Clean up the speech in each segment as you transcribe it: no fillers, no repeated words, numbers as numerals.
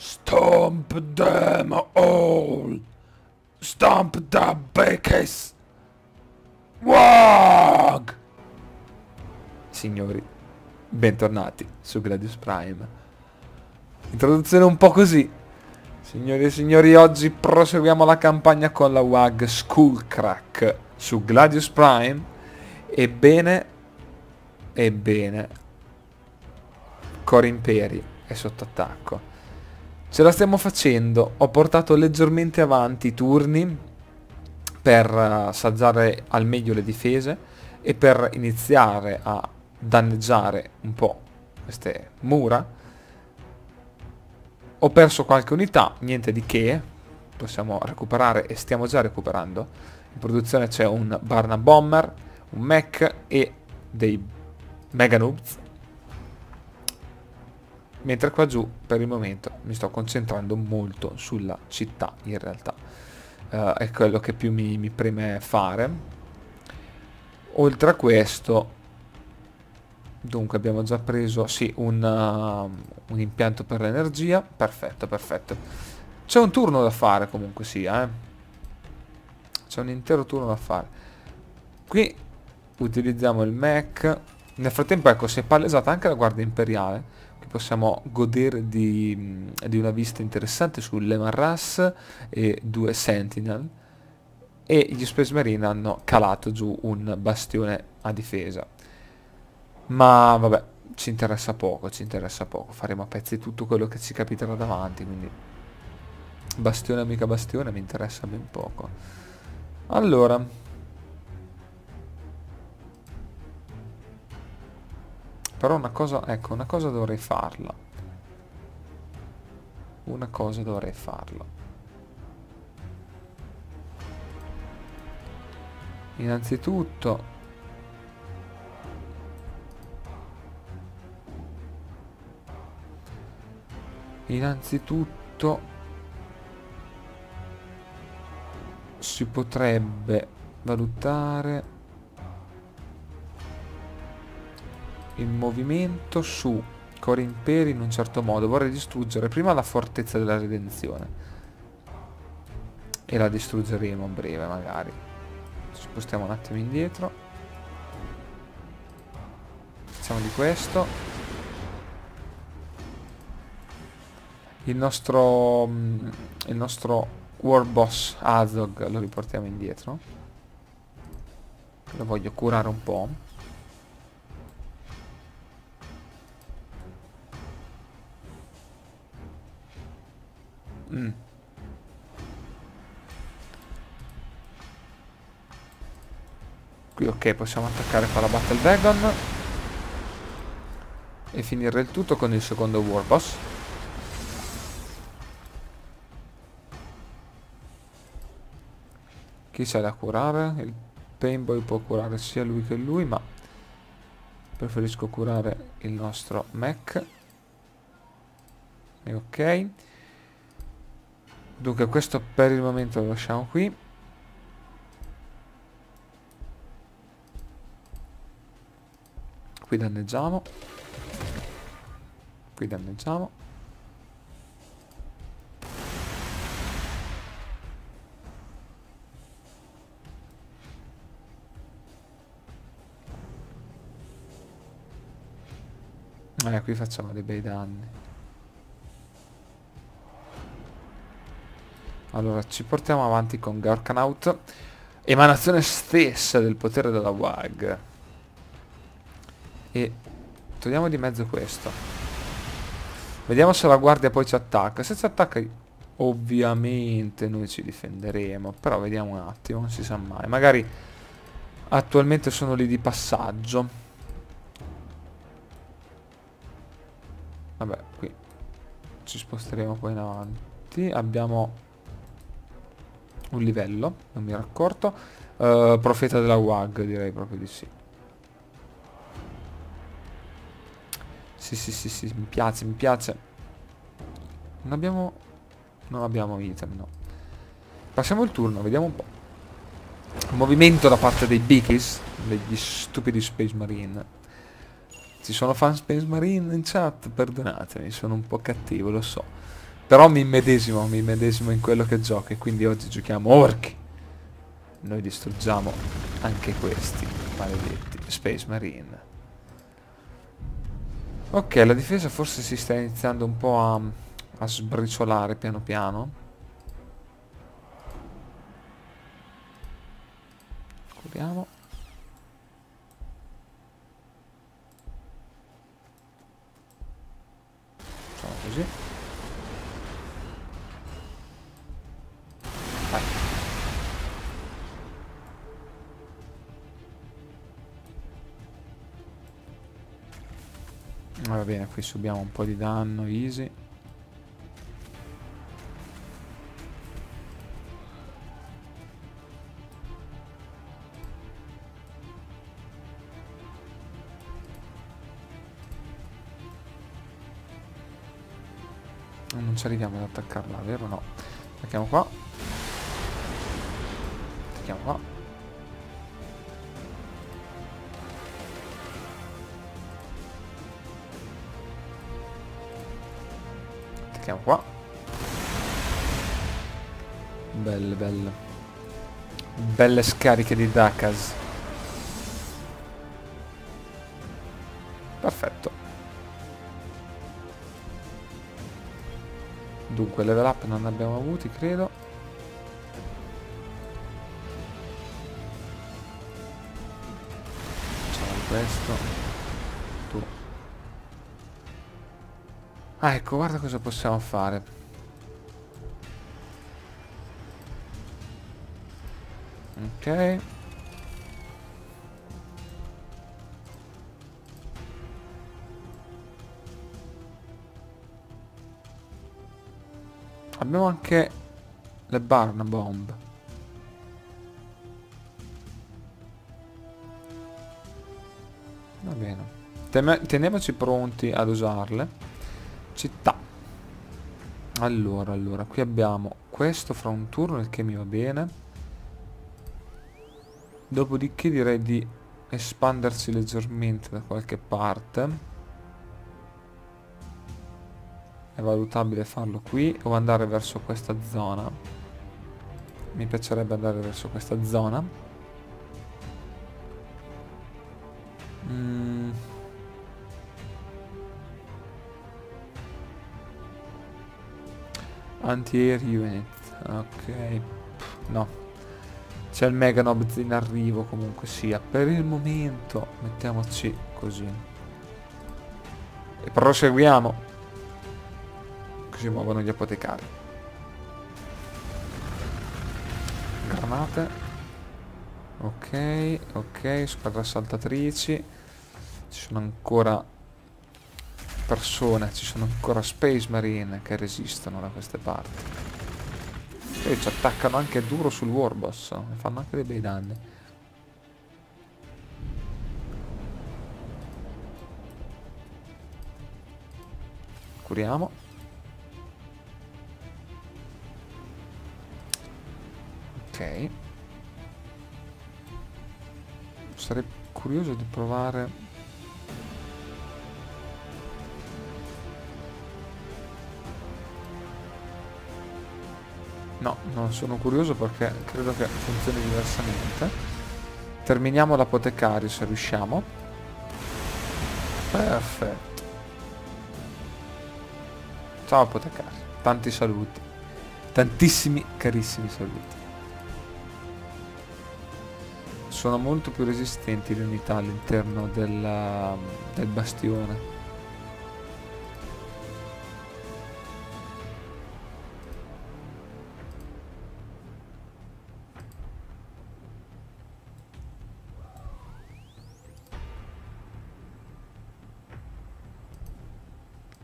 Stomp them all! Stomp the backes! WAAAAGH! Signori, bentornati su Gladius Prime. Introduzione un po' così. Signori e signori, oggi proseguiamo la campagna con la WAAAGH Skullcrack su Gladius Prime. Ebbene, Cor Imperi è sotto attacco. Ce la stiamo facendo, ho portato leggermente avanti i turni per saggiare al meglio le difese e per iniziare a danneggiare un po' queste mura. Ho perso qualche unità, niente di che, possiamo recuperare e stiamo già recuperando. In produzione c'è un Burna-bomber, un mech e dei Mega Nobz. Mentre qua giù per il momento mi sto concentrando molto sulla città, in realtà è quello che più mi preme fare. Oltre a questo, dunque, abbiamo già preso sì un impianto per l'energia. Perfetto, perfetto. C'è un turno da fare comunque sia, c'è un intero turno da fare. Qui utilizziamo il mech. Nel frattempo, ecco, si è palesata anche la Guardia Imperiale, possiamo godere di una vista interessante su Lemarras e 2 Sentinel, e gli Space Marine hanno calato giù un bastione a difesa, ma vabbè, ci interessa poco, faremo a pezzi tutto quello che ci capiterà davanti, quindi bastione amica bastione mi interessa ben poco. Allora, però una cosa, ecco, una cosa dovrei farla. Innanzitutto si potrebbe valutare il movimento su Cor Imperi in un certo modo. Vorrei distruggere prima la fortezza della redenzione, e la distruggeremo a breve magari. Ci spostiamo un attimo indietro, facciamo di questo. Il nostro Warboss Azog lo riportiamo indietro, lo voglio curare un po'. Qui ok, possiamo attaccare con la Battlewagon e finire il tutto con il secondo Warboss. Chi c'è da curare? Il Painboy può curare sia lui che lui, ma preferisco curare il nostro mech. E ok, dunque questo per il momento lo lasciamo qui. Qui danneggiamo, qui facciamo dei bei danni. Allora, ci portiamo avanti con Gorkanaut, emanazione stessa del potere della WAAAGH, e togliamo di mezzo questo. Vediamo se la guardia poi ci attacca. Se ci attacca, ovviamente noi ci difenderemo, però vediamo un attimo, non si sa mai. Magari attualmente sono lì di passaggio. Vabbè, qui ci sposteremo poi in avanti. Abbiamo un livello, non mi ero accorto. Profeta della WAAAGH, direi proprio di sì. Sì, mi piace, Non abbiamo item, no. Passiamo il turno, vediamo un po'. Movimento da parte dei Bikis, degli stupidi Space Marine. Ci sono fan Space Marine in chat, perdonatemi, sono un po' cattivo, lo so. Però mi immedesimo in quello che gioco, e quindi oggi giochiamo orchi. Noi distruggiamo anche questi maledetti Space Marine. Ok, la difesa forse si sta iniziando un po' a sbriciolare piano piano. Curiamo. Facciamo così. Vai. Va bene, qui subiamo un po' di danno, easy. Non ci arriviamo ad attaccarla, vero? No. Attacchiamo qua. Attacchiamo qua. Attacchiamo qua. Belle, belle. Belle scariche di Dakkas. Perfetto. Dunque level up non ne abbiamo avuti, credo. Facciamo questo. Tu. Ah, ecco, guarda cosa possiamo fare. Ok. Abbiamo anche le Burna-bomber. Va bene. Teniamoci pronti ad usarle. Città. Allora, qui abbiamo questo fra un turno, il che mi va bene. Dopodiché direi di espandersi leggermente da qualche parte. È valutabile farlo qui o andare verso questa zona. Mi piacerebbe andare verso questa zona. Anti-air unit. Ok. No. C'è il Mega Nobz in arrivo comunque sia. Per il momento mettiamoci così. E proseguiamo. Si muovono gli apotecari. Granate. Ok, squadra assaltatrici. Ci sono ancora persone, ci sono ancora Space Marine che resistono da queste parti. E ci attaccano anche duro sul Warboss, ne fanno anche dei bei danni. Curiamo. Ok. Sarei curioso di provare. No, non sono curioso perché credo che funzioni diversamente. Terminiamo l'apotecario se riusciamo. Perfetto. Ciao apotecario. Tanti saluti. Tantissimi carissimi saluti. Sono molto più resistenti le unità all'interno del bastione.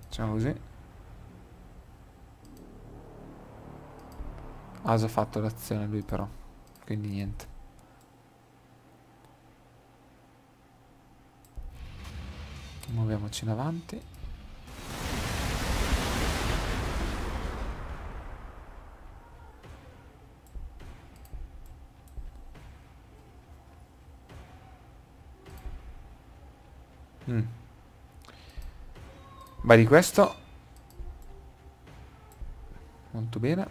Facciamo così. Ha già fatto l'azione lui però, quindi niente. Muoviamoci in avanti. Vai di questo. Molto bene.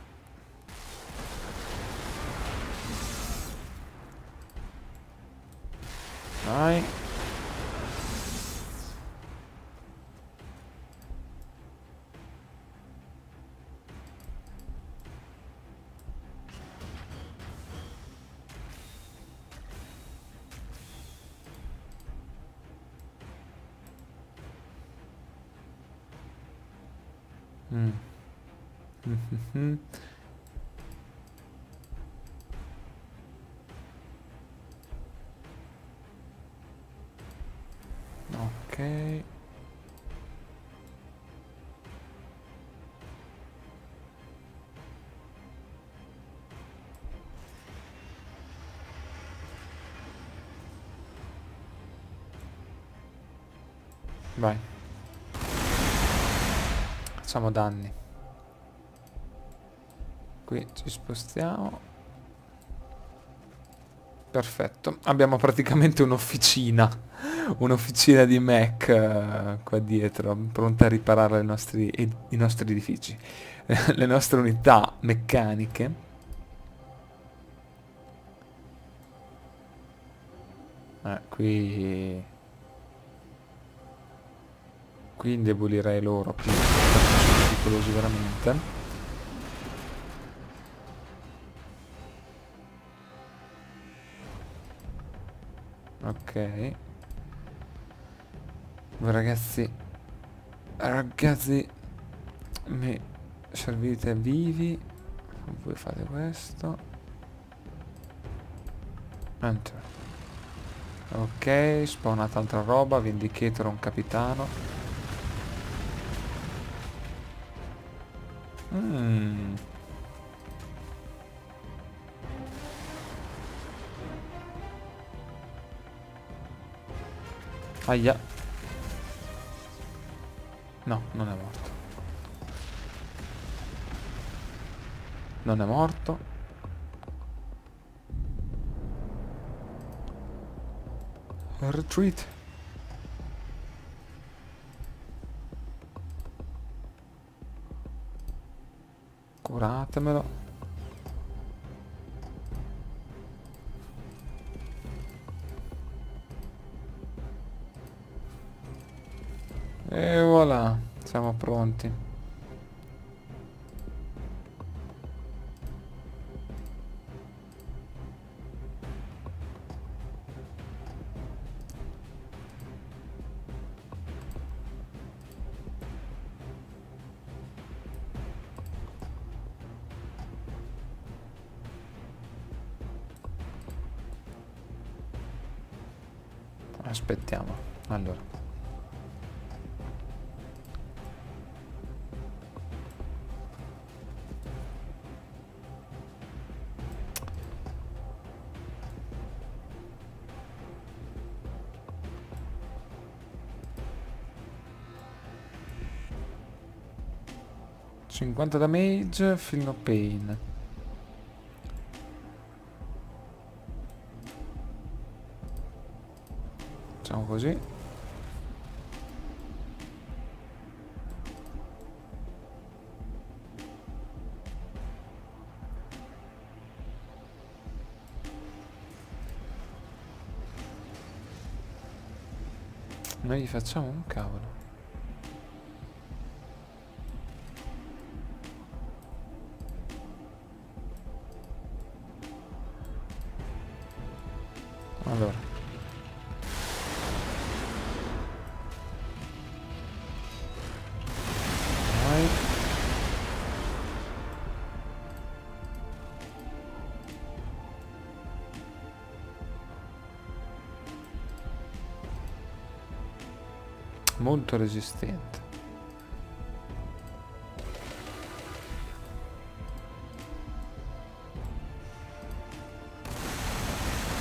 Dai. Ok. Vai. Facciamo danni. Qui ci spostiamo. Perfetto. Abbiamo praticamente un'officina. Un'officina di mech qua dietro, pronta a riparare i nostri edifici, le nostre unità meccaniche. Qui indebolirei loro, più sono pericolosi veramente. Ok. Ragazzi, mi servite vivi. Voi fate questo. Enter. Ok, spawnata altra roba. Vindicator, un capitano. Aia. No, non è morto. Non è morto. Retreat. Curatemelo. E voilà, siamo pronti. Aspettiamo. Allora. '50 damage, feel no pain. Facciamo così. Noi gli facciamo un cavolo. Molto resistente.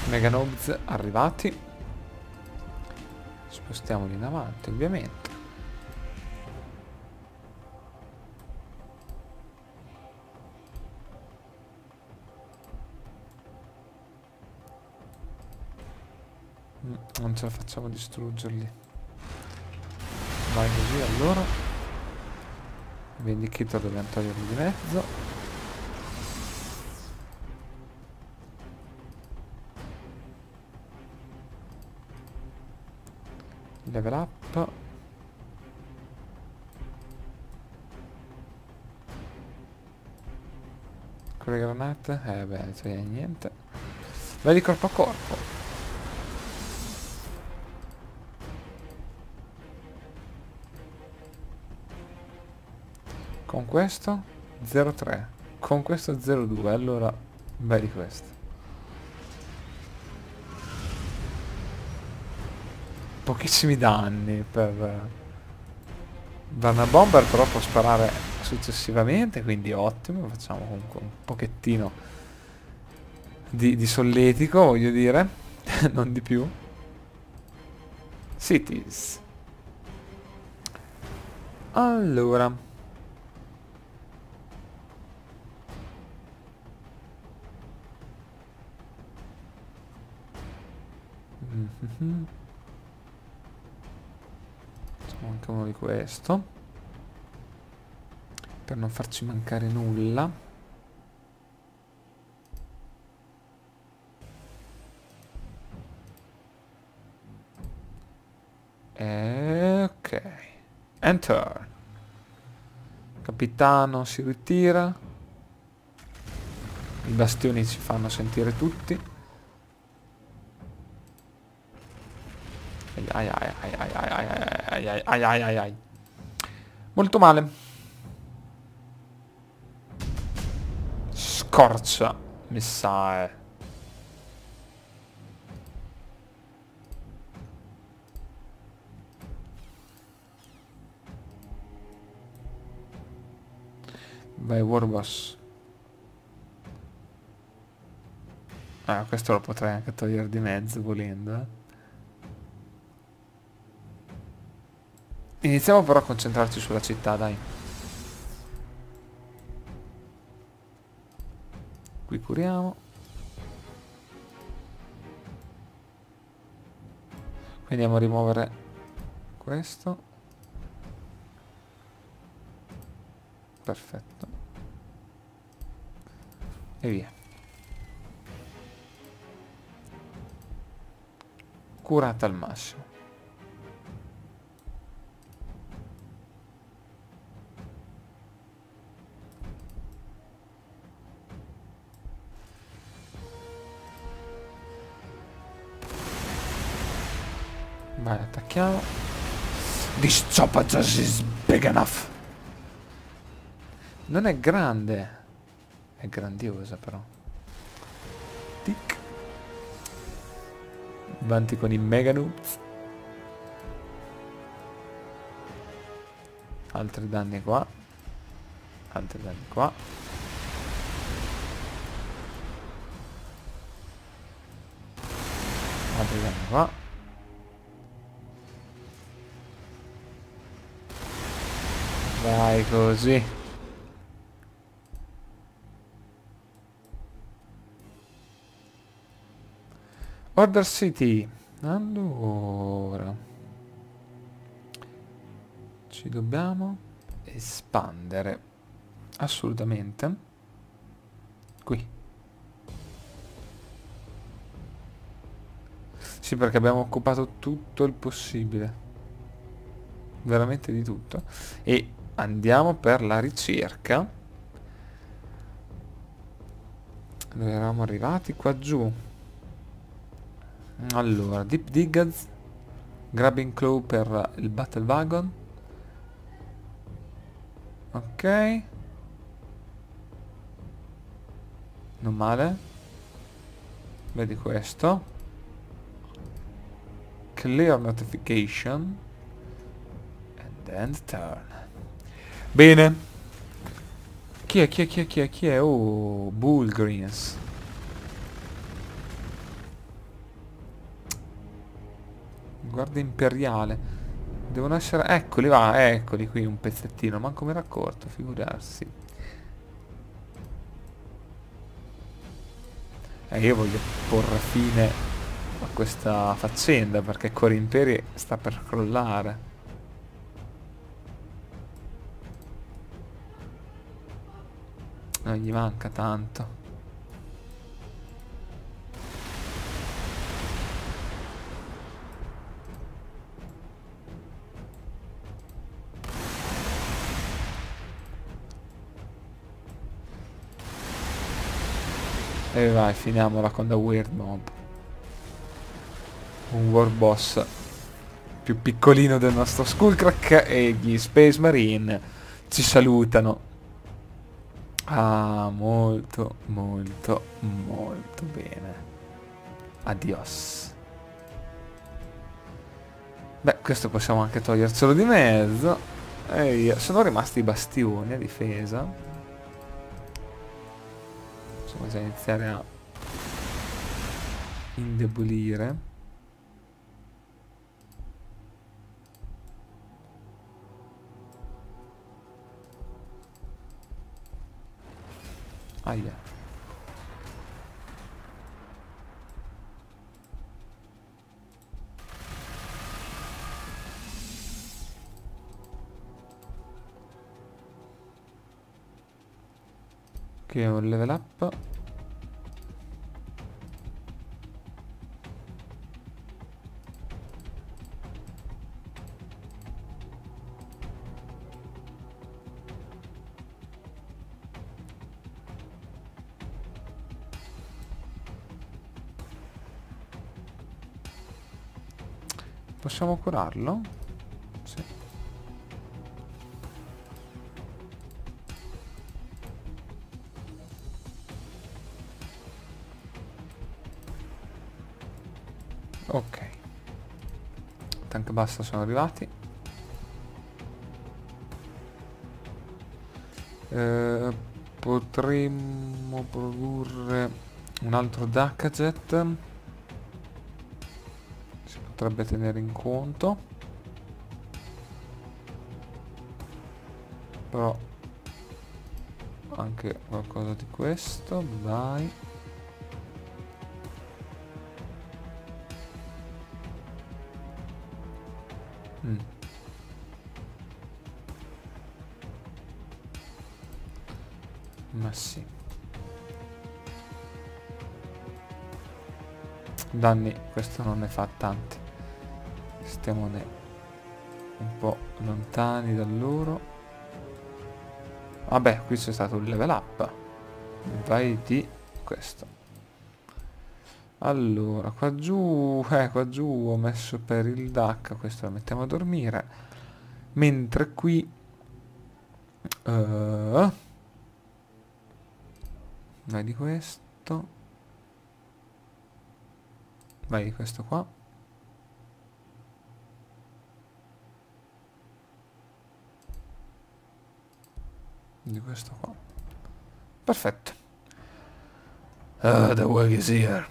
Mega Nobz arrivati. Spostiamoli in avanti, ovviamente. Non ce la facciamo distruggerli. Vai così allora. Vindicator dobbiamo toglierlo di mezzo. Level up. Con le granate? Beh, non so niente. Vai di corpo a corpo. Con questo 0-3. Con questo 0-2. Allora vai di questo. Pochissimi danni per Burna-bomber, però può sparare successivamente, quindi ottimo. Facciamo comunque un pochettino di solletico, voglio dire. Non di più. Cities. Allora, facciamo anche uno di questo per non farci mancare nulla. E ok, enter. Capitano si ritira. I bastioni si fanno sentire tutti. Ai ai ai ai ai ai ai ai ai ai ai. Molto male. Scorcia, missile. Vai Warboss. Ah, questo lo potrei anche togliere di mezzo volendo, eh. Iniziamo però a concentrarci sulla città, dai. Qui curiamo. Quindi andiamo a rimuovere questo. Perfetto. E via. Curata al massimo. Vai, attacchiamo. This chopper just is big enough. Non è grande. È grandiosa però. Tic. Avanti con i Mega Nobz. Altri danni qua. Altri danni qua. Altri danni qua. Vai così. Order City. Allora, ci dobbiamo espandere. Assolutamente. Qui. Sì, perché abbiamo occupato tutto il possibile. Veramente di tutto. E andiamo per la ricerca. Dove eravamo arrivati? Qua giù. Allora, Deep Diggers, Grabbing Claw per il Battlewagon. Ok. Non male. Vedi questo. Clear notification. And then turn. Bene. Chi è? Chi è? Chi è? Chi è? Chi è? Oh, Bullgreens. Guardia Imperiale. Devono essere... Eccoli, va, eccoli qui un pezzettino. Manco mi era accorto, figurarsi. Io voglio porre fine a questa faccenda, perché Cor Imperi sta per crollare. Non gli manca tanto. E vai, finiamola con la Weird Bomb. Un Warboss più piccolino del nostro Skullcrack. E gli Space Marine ci salutano. Ah, molto, molto, molto bene. Adios. Beh, questo possiamo anche togliercelo di mezzo. E via. Sono rimasti i bastioni a difesa. Possiamo già iniziare a indebolire. Ahia. Che è un level up. Possiamo curarlo? Sì. Ok, Tankbusta sono arrivati. Potremmo produrre un altro Dakkajet. Si potrebbe tenere in conto. Però anche qualcosa di questo, dai. Ma sì. Danni questo non ne fa tanti. Stiamo un po' lontani da loro. Vabbè, qui c'è stato un level up. Vai di questo. Allora, qua giù ho messo per il Dakkajet, questo lo mettiamo a dormire. Mentre qui... vai di questo. Vai di questo qua. Di questo qua. Perfetto. The WAAAGH is here.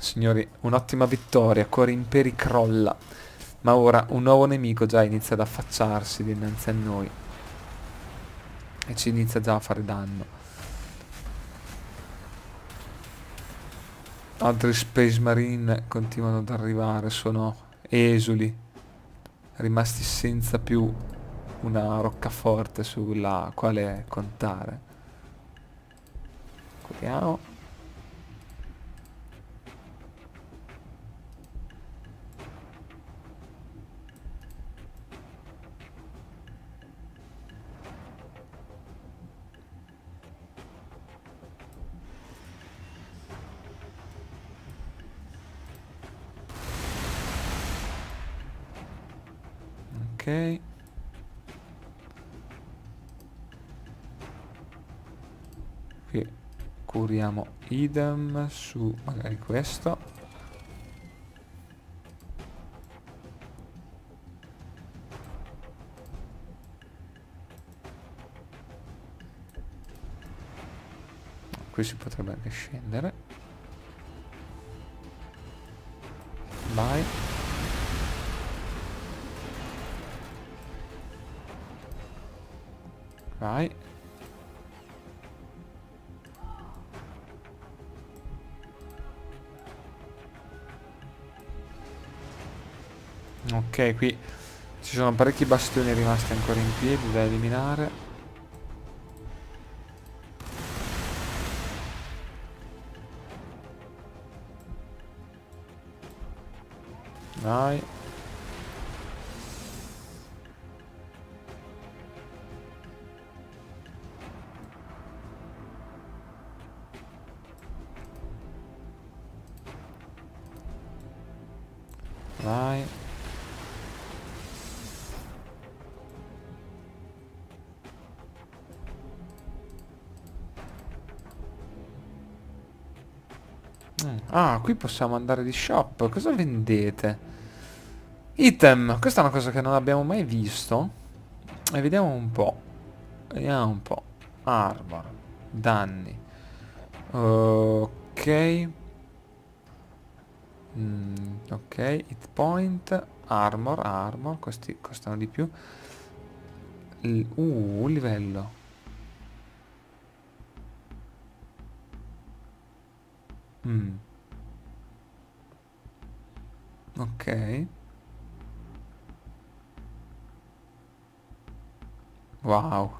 Signori, un'ottima vittoria, Cor Imperi crolla, ma ora un nuovo nemico già inizia ad affacciarsi dinanzi a noi e ci inizia già a fare danno. Altri Space Marine continuano ad arrivare, sono esuli, rimasti senza più una roccaforte sulla quale contare. Curiamo. Ok. Qui curiamo idem su magari questo. Qui si potrebbe anche scendere. Vai. Vai. Ok, qui ci sono parecchi bastioni rimasti ancora in piedi da eliminare. Vai. Vai. Ah, qui possiamo andare di shop. Cosa vendete? Item. Questa è una cosa che non abbiamo mai visto. E vediamo un po'. Vediamo un po'. Armor. Danni. Ok. Ok, hit point. Armor, armor. Questi costano di più. Un livello. Ok. Wow.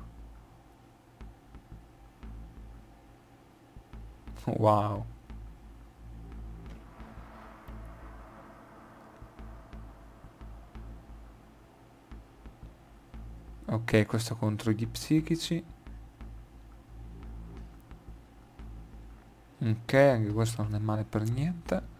Wow. Ok, questo contro gli psichici. Ok, anche questo non è male per niente.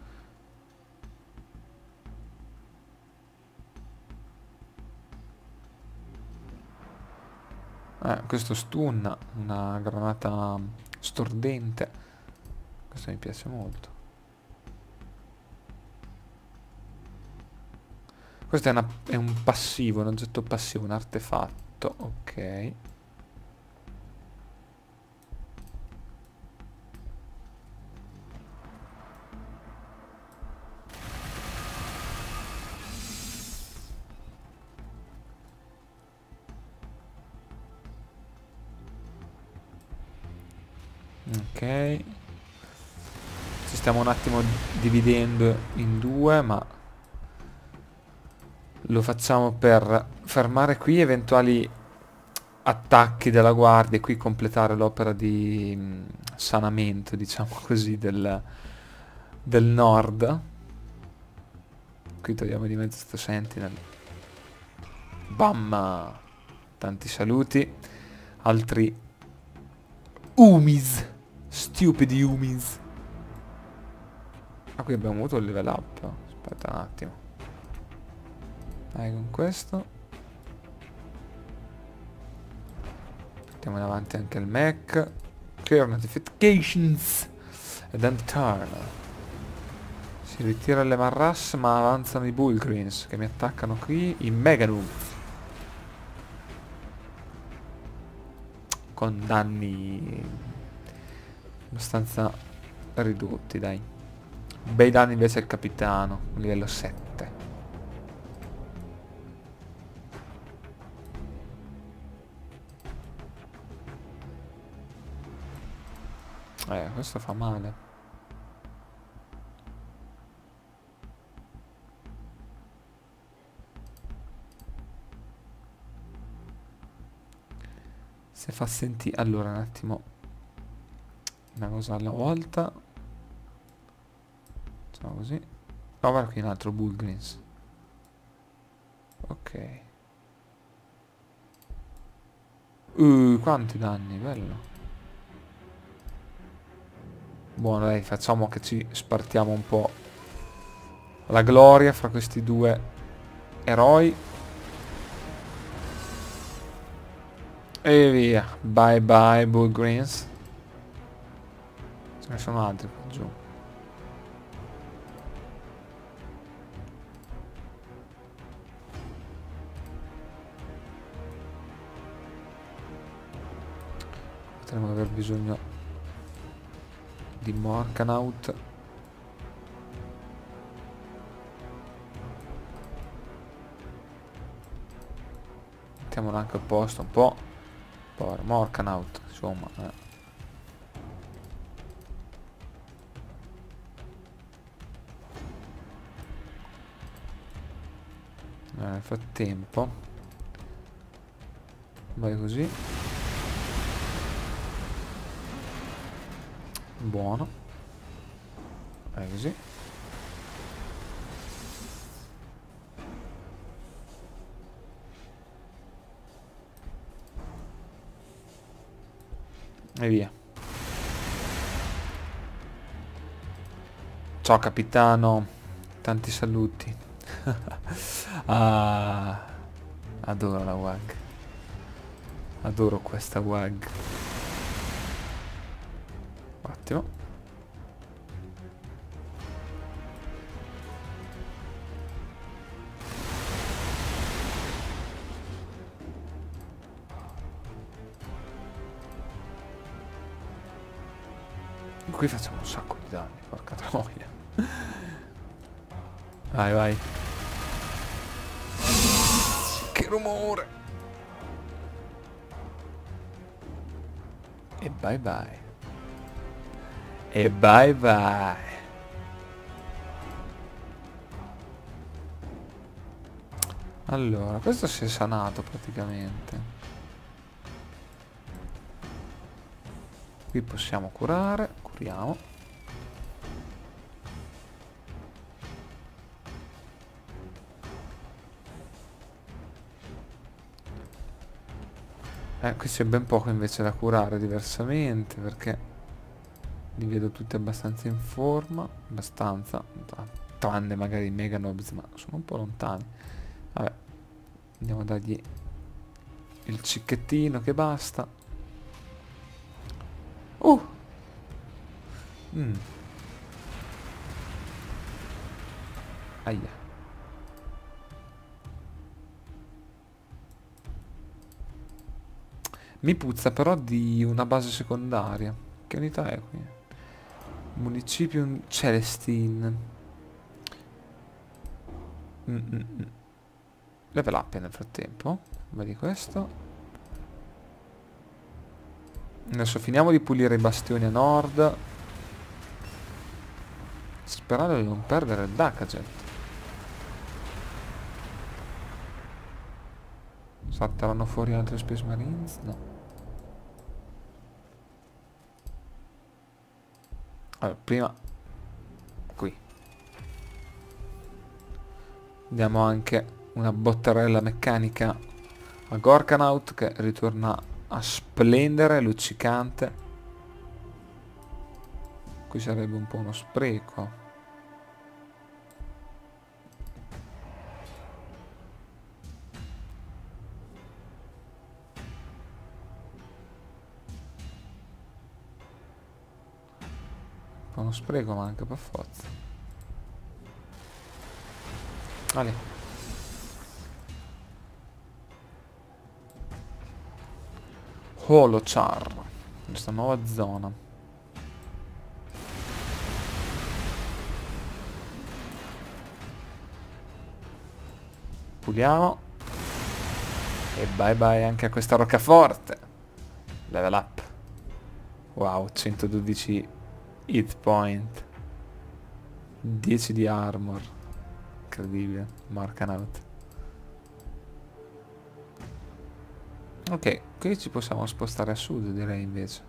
Questo stunna, una granata stordente. Questo mi piace molto. Questo è un passivo, un oggetto passivo, un artefatto. Ok. Ok. Ci stiamo un attimo dividendo in due, ma lo facciamo per fermare qui eventuali attacchi della guardia e qui completare l'opera di sanamento, diciamo così, del nord. Qui togliamo di mezzo sto Sentinel. Bam! Tanti saluti. Altri umis. Stupidi humans. Ah, qui abbiamo avuto il level up. Aspetta un attimo. Dai, con questo portiamo in avanti anche il mech. Clear notifications. And then turn. Si ritira le Lemarras, ma avanzano i Bullgreens, che mi attaccano qui. I Mega Nobz, con danni abbastanza ridotti, dai. Bei danni invece al capitano, livello 7. Questo fa male. Se fa sentire... Allora, un attimo, una cosa alla volta. Facciamo così. Oh, guarda qui un altro Bullgreens. Ok. Quanti danni, bello. Buono, dai, facciamo che ci spartiamo un po' la gloria fra questi due eroi. E via. Bye bye Bullgreens. Ce ne sono altri qua giù. Potremmo aver bisogno di Morkanaut. Mettiamolo anche a posto un po'. Povero Morkanaut, insomma. Nel frattempo vai così. Buono. Vai così. E via. Ciao capitano, tanti saluti. Ah, adoro la WAAAGH. Adoro questa WAAAGH. Un attimo. Qui facciamo un sacco di danni, porca troia. Vai, vai. Che rumore. E bye bye. E bye bye. Allora, questo si è sanato praticamente. Qui possiamo curare, curiamo. Qui c'è ben poco invece da curare, diversamente, perché li vedo tutti abbastanza in forma. Abbastanza. Tranne magari i Mega Nobz, ma sono un po' lontani. Vabbè, andiamo a dargli il cicchettino che basta. Aia. Mi puzza però di una base secondaria. Che unità è qui? Municipium Celestine. Level up nel frattempo. Vedi questo. Adesso finiamo di pulire i bastioni a nord. Sperando di non perdere il Dakkajet. Salteranno fuori altri Space Marines? No. Allora, prima... qui. Diamo anche una bottarella meccanica a Gorkanaut che ritorna a splendere, luccicante. Qui sarebbe un po' uno spreco. Un po' uno spreco, ma anche per forza. Vale. Holochar, questa nuova zona. Puliamo. E bye bye anche a questa roccaforte. Level up. Wow, 112 hit point. 10 di armor. Incredibile. Morkanaut. Ok, qui ci possiamo spostare a sud, direi, invece.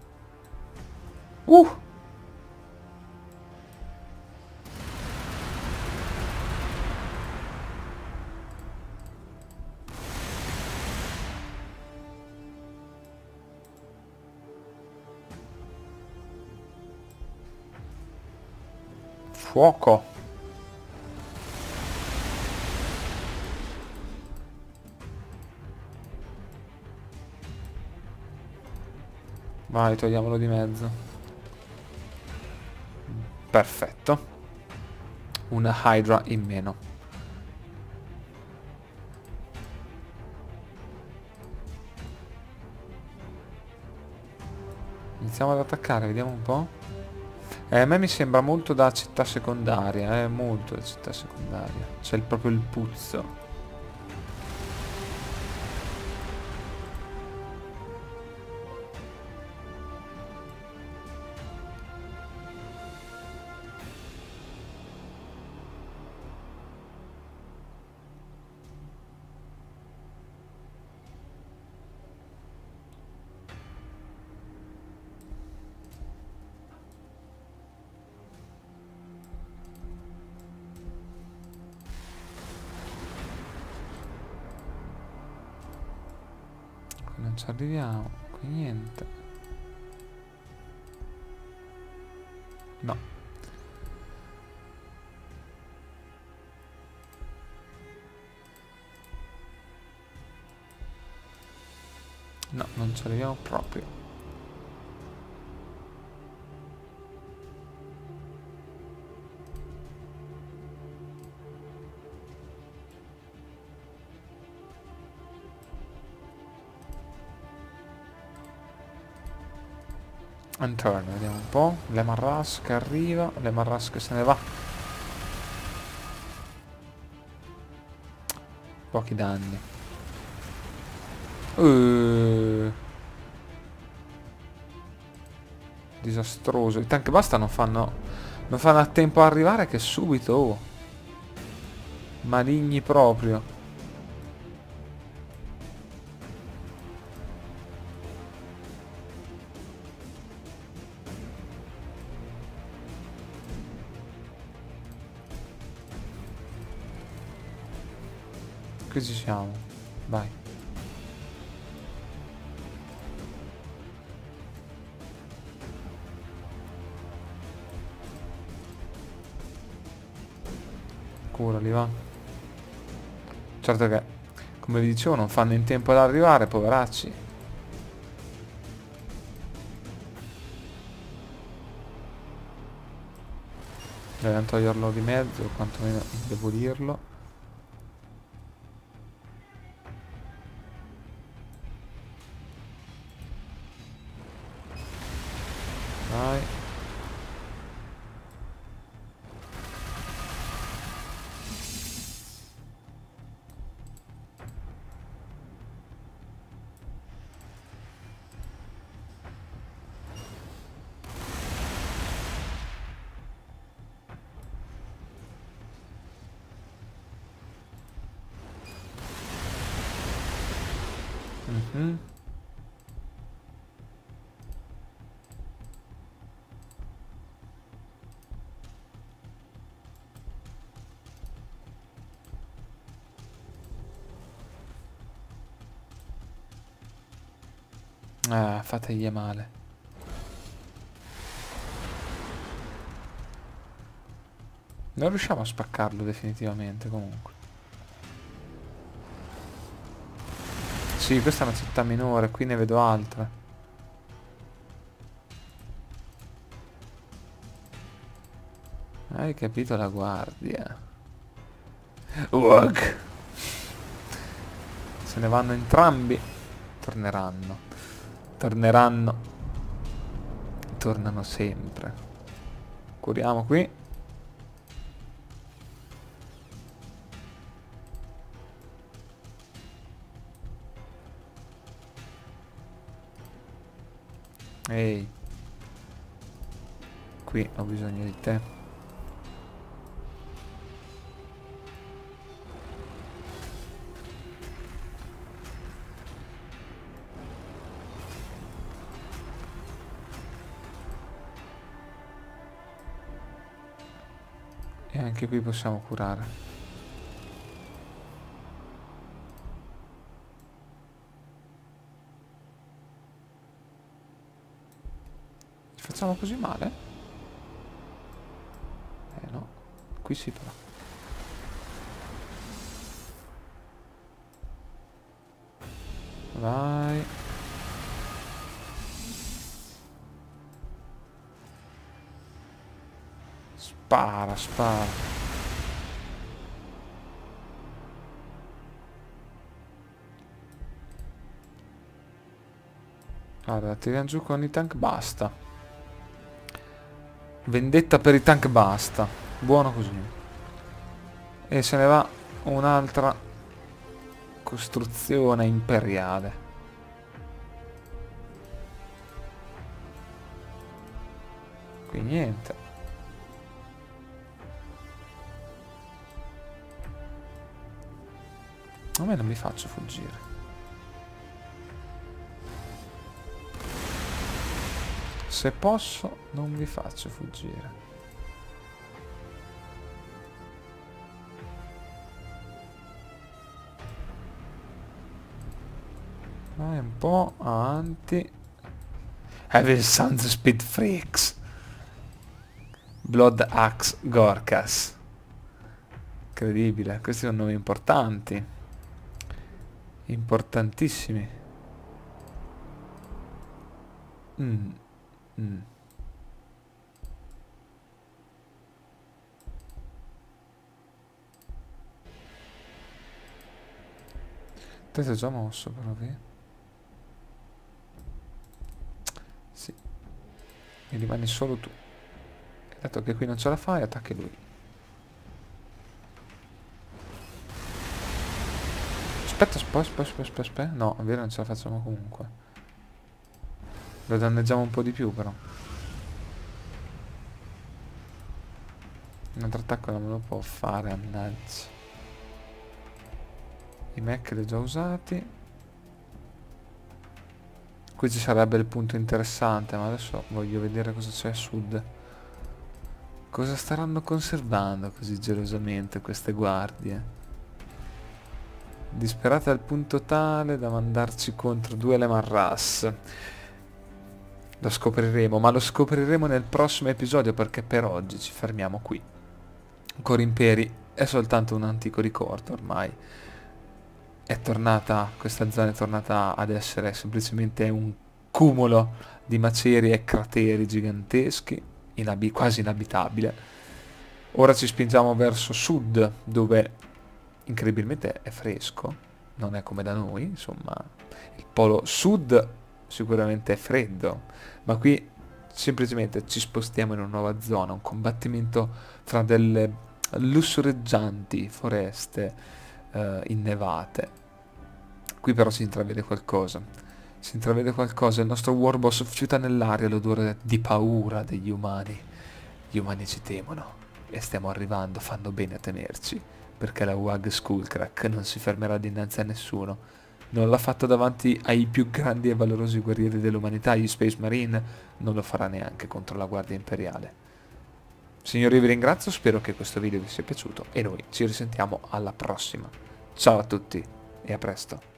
Fuoco! Vai, togliamolo di mezzo. Perfetto. Una Hydra in meno. Iniziamo ad attaccare, vediamo un po'. A me mi sembra molto da città secondaria, molto da città secondaria. C'è proprio il puzzo. Non ci arriviamo, qui niente. No. No, non ci arriviamo proprio. And turn, vediamo un po'. Lemarras che arriva, Lemarras che se ne va. Pochi danni. Disastroso. I Tankbusta non fanno a tempo a arrivare che subito, oh, maligni proprio. Qui ci siamo. Vai. Li va. Certo che, come vi dicevo, non fanno in tempo ad arrivare, poveracci. Dobbiamo toglierlo di mezzo, quantomeno indebolirlo. Vai. Ah, fategli male. Non riusciamo a spaccarlo definitivamente comunque. Sì, questa è una città minore, qui ne vedo altre. Hai capito la guardia? WAAAAGH! Se ne vanno entrambi. Torneranno. Tornano sempre. Curiamo qui. Ehi. Qui ho bisogno di te. E anche qui possiamo curare. Facciamo così male? Eh no, qui si però. Vai. Spara. Allora, tiriamo giù con i Tankbusta. Vendetta per i Tankbusta. Buono così. E se ne va un'altra costruzione imperiale. Qui niente. A me non mi faccio fuggire. Se posso, non vi faccio fuggire. Vai un po' avanti. Evil Suns Speed Freaks. Blood Axe Gorkas. Incredibile, questi sono nomi importanti. Importantissimi. Te sei già mosso però qui. Sì. Mi rimani solo tu. Dato che qui non ce la fai, attacchi lui. Aspetta, aspetta. No, è vero, non ce la facciamo comunque. Lo danneggiamo un po' di più però. Un altro attacco non me lo può fare, mannaggia. I mech li ho già usati. Qui ci sarebbe il punto interessante, ma adesso voglio vedere cosa c'è a sud. Cosa staranno conservando così gelosamente queste guardie? Disperate al punto tale da mandarci contro due Lemarras. Lo scopriremo, ma lo scopriremo nel prossimo episodio, perché per oggi ci fermiamo qui. Cor Imperi è soltanto un antico ricordo ormai. È tornata, questa zona è tornata ad essere semplicemente un cumulo di macerie e crateri giganteschi. Quasi inabitabile. Ora ci spingiamo verso sud, dove incredibilmente è fresco, non è come da noi, insomma il polo sud sicuramente è freddo, ma qui semplicemente ci spostiamo in una nuova zona, un combattimento fra delle lussureggianti foreste innevate. Qui però si intravede qualcosa. Il nostro Warboss fiuta nell'aria l'odore di paura degli umani. Gli umani ci temono e stiamo arrivando, fanno bene a temerci, perché la WAAAGH Skullcrack non si fermerà dinanzi a nessuno. Non l'ha fatto davanti ai più grandi e valorosi guerrieri dell'umanità, gli Space Marine, non lo farà neanche contro la Guardia Imperiale. Signori, vi ringrazio, spero che questo video vi sia piaciuto e noi ci risentiamo alla prossima. Ciao a tutti e a presto.